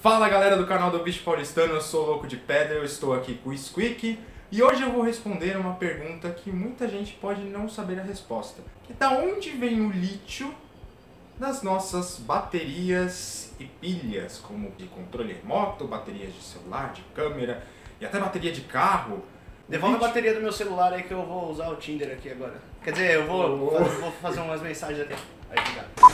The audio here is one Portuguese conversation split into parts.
Fala galera do canal do Bicho Paulistano, eu sou o Louco de Pedra, eu estou aqui com o Squeak e hoje eu vou responder uma pergunta que muita gente pode não saber a resposta. Que da onde vem o lítio das nossas baterias e pilhas, como de controle remoto, baterias de celular, de câmera e até bateria de carro? Devolve a bateria do meu celular aí que eu vou usar o Tinder aqui agora. Quer dizer, eu vou fazer umas mensagens até.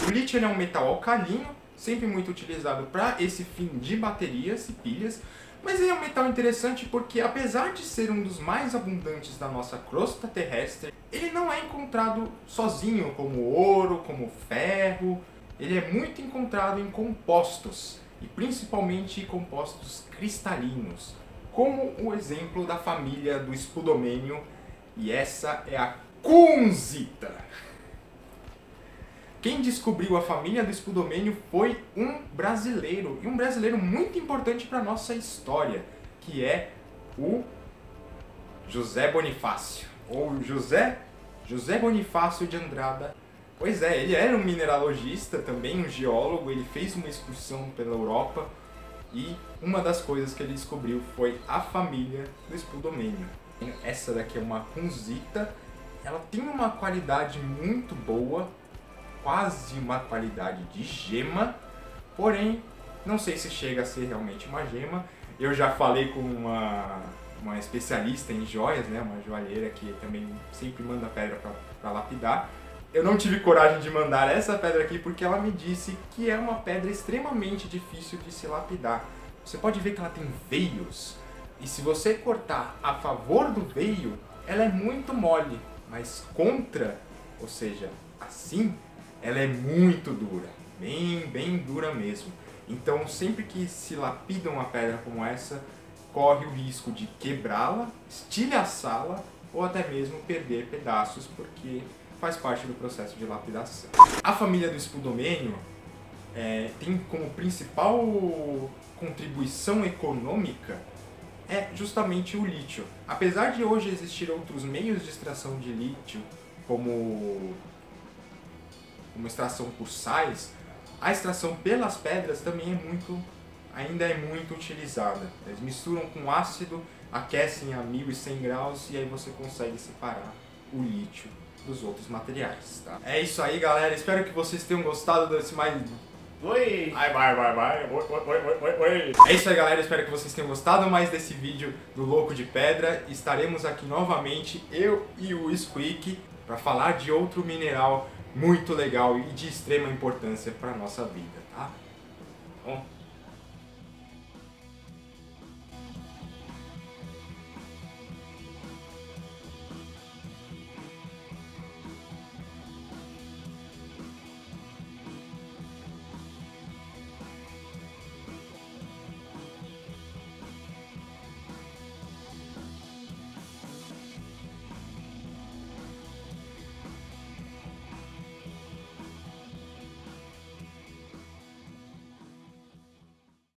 O lítio ele é um metal alcalino, sempre muito utilizado para esse fim de baterias e pilhas, mas ele é um metal interessante porque, apesar de ser um dos mais abundantes da nossa crosta terrestre, ele não é encontrado sozinho, como ouro, como ferro. Ele é muito encontrado em compostos, e principalmente em compostos cristalinos, como o exemplo da família do espodumênio, e essa é a kunzita. Quem descobriu a família do espodumênio foi um brasileiro, e um brasileiro muito importante para a nossa história, que é o José Bonifácio, ou José Bonifácio de Andrada. Pois é, ele era um mineralogista, também um geólogo, ele fez uma excursão pela Europa, e uma das coisas que ele descobriu foi a família do espodumênio. Essa daqui é uma kunzita, ela tem uma qualidade muito boa, quase uma qualidade de gema, porém, não sei se chega a ser realmente uma gema. Eu já falei com uma especialista em joias, né, uma joalheira que também sempre manda pedra para lapidar. Eu não tive coragem de mandar essa pedra aqui porque ela me disse que é uma pedra extremamente difícil de se lapidar. Você pode ver que ela tem veios, e se você cortar a favor do veio, ela é muito mole, mas contra, ou seja, assim, ela é muito dura, bem dura mesmo. Então sempre que se lapida uma pedra como essa, corre o risco de quebrá-la, estilhaçá-la ou até mesmo perder pedaços, porque faz parte do processo de lapidação. A família do espodumênio tem como principal contribuição econômica justamente o lítio. Apesar de hoje existir outros meios de extração de lítio, como uma extração por sais, a extração pelas pedras também ainda é muito utilizada. Eles misturam com ácido, aquecem a 1100 graus e aí você consegue separar o lítio dos outros materiais, tá? É isso aí, galera. Espero que vocês tenham gostado desse mais... Oi! Oi! É isso aí, galera. Espero que vocês tenham gostado mais desse vídeo do Louco de Pedra. Estaremos aqui novamente, eu e o Squeak, para falar de outro mineral muito legal e de extrema importância para a nossa vida, tá? Bom?